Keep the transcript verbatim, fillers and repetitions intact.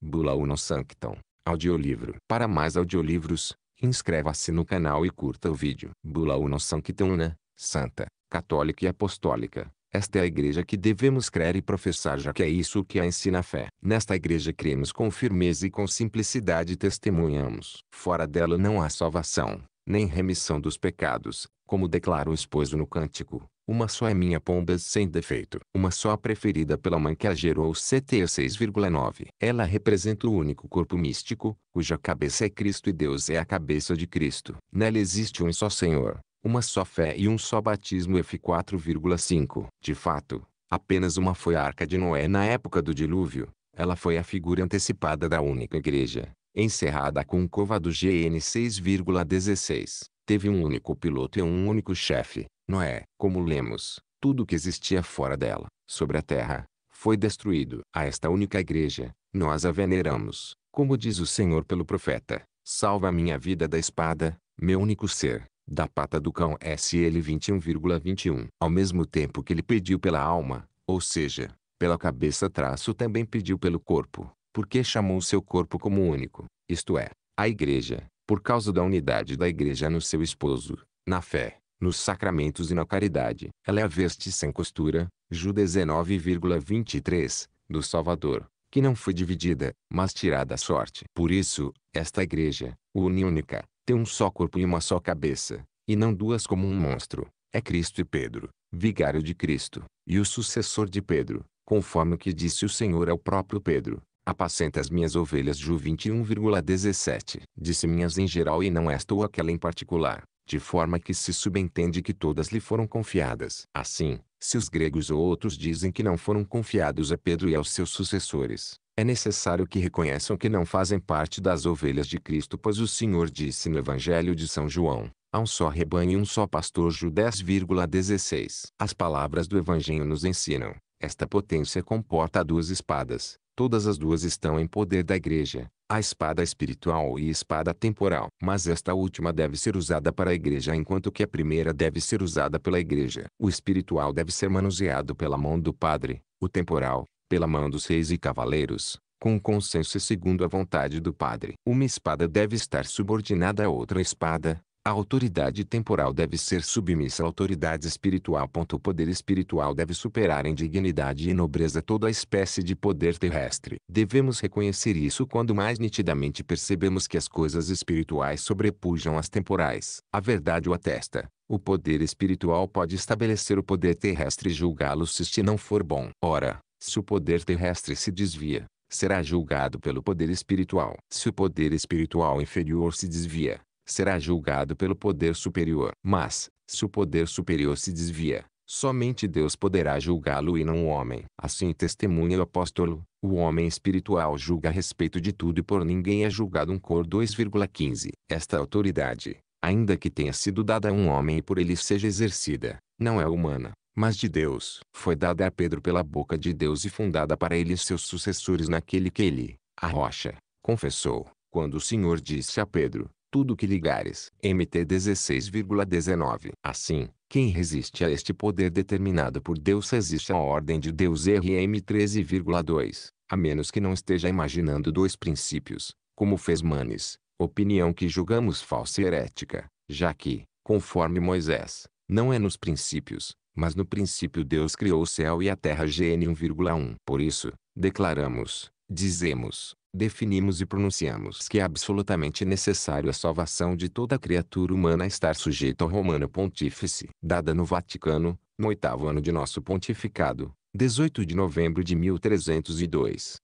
Bula Unam Sanctam, audiolivro. Para mais audiolivros, inscreva-se no canal e curta o vídeo. Bula Unam Sanctam, né? Santa, católica e apostólica. Esta é a igreja que devemos crer e professar, já que é isso que a ensina a fé. Nesta igreja cremos com firmeza e com simplicidade testemunhamos. Fora dela não há salvação, nem remissão dos pecados, como declara o esposo no cântico. Uma só é minha pomba sem defeito. Uma só preferida pela mãe que a gerou. C T seis vírgula nove. Ela representa o único corpo místico, cuja cabeça é Cristo e Deus é a cabeça de Cristo. Nela existe um só Senhor, uma só fé e um só batismo. F quatro vírgula cinco. De fato, apenas uma foi a Arca de Noé na época do dilúvio. Ela foi a figura antecipada da única igreja, encerrada com um cova do G N seis vírgula dezesseis. Teve um único piloto e um único chefe, Noé. Como lemos, tudo que existia fora dela, sobre a terra, foi destruído. A esta única igreja, nós a veneramos, como diz o Senhor pelo profeta: salva a minha vida da espada, meu único ser, da pata do cão. S L vinte e um vírgula vinte e um. Ao mesmo tempo que ele pediu pela alma, ou seja, pela cabeça traço também pediu pelo corpo, porque chamou seu corpo como único, isto é, a igreja, por causa da unidade da igreja no seu esposo, na fé, nos sacramentos e na caridade. Ela é a veste sem costura, Judas dezenove vírgula vinte e três, do Salvador, que não foi dividida, mas tirada à sorte. Por isso, esta igreja, uniúnica, tem um só corpo e uma só cabeça, e não duas como um monstro. É Cristo e Pedro, vigário de Cristo, e o sucessor de Pedro, conforme o que disse o Senhor ao próprio Pedro: apacenta as minhas ovelhas. João vinte e um vírgula dezessete. Disse minhas em geral e não esta ou aquela em particular, de forma que se subentende que todas lhe foram confiadas. Assim, se os gregos ou outros dizem que não foram confiados a Pedro e aos seus sucessores, é necessário que reconheçam que não fazem parte das ovelhas de Cristo, pois o Senhor disse no Evangelho de São João: há um só rebanho e um só pastor. Judas dez vírgula dezesseis. As palavras do Evangelho nos ensinam: esta potência comporta duas espadas. Todas as duas estão em poder da igreja, a espada espiritual e a espada temporal. Mas esta última deve ser usada para a igreja, enquanto que a primeira deve ser usada pela igreja. O espiritual deve ser manuseado pela mão do padre, o temporal pela mão dos reis e cavaleiros, com consenso e segundo a vontade do padre. Uma espada deve estar subordinada a outra espada. A autoridade temporal deve ser submissa à autoridade espiritual. O poder espiritual deve superar em dignidade e nobreza toda a espécie de poder terrestre. Devemos reconhecer isso quando mais nitidamente percebemos que as coisas espirituais sobrepujam as temporais. A verdade o atesta. O poder espiritual pode estabelecer o poder terrestre e julgá-lo se este não for bom. Ora, se o poder terrestre se desvia, será julgado pelo poder espiritual. Se o poder espiritual inferior se desvia, será julgado pelo poder superior. Mas, se o poder superior se desvia, somente Deus poderá julgá-lo e não o homem. Assim testemunha o apóstolo: o homem espiritual julga a respeito de tudo e por ninguém é julgado. um Cor dois vírgula quinze. Esta autoridade, ainda que tenha sido dada a um homem e por ele seja exercida, não é humana, mas de Deus. Foi dada a Pedro pela boca de Deus e fundada para ele e seus sucessores naquele que ele, a rocha, confessou, quando o Senhor disse a Pedro: tudo que ligares. M T dezesseis vírgula dezenove. Assim, quem resiste a este poder determinado por Deus resiste à ordem de Deus. R M treze vírgula dois. A menos que não esteja imaginando dois princípios, como fez Manes, opinião que julgamos falsa e herética, já que, conforme Moisés, não é nos princípios, mas no princípio Deus criou o céu e a terra. G N um vírgula um. Por isso, declaramos, dizemos, definimos e pronunciamos que é absolutamente necessário a salvação de toda criatura humana estar sujeita ao Romano Pontífice. Dada no Vaticano, no oitavo ano de nosso pontificado, dezoito de novembro de mil trezentos e dois.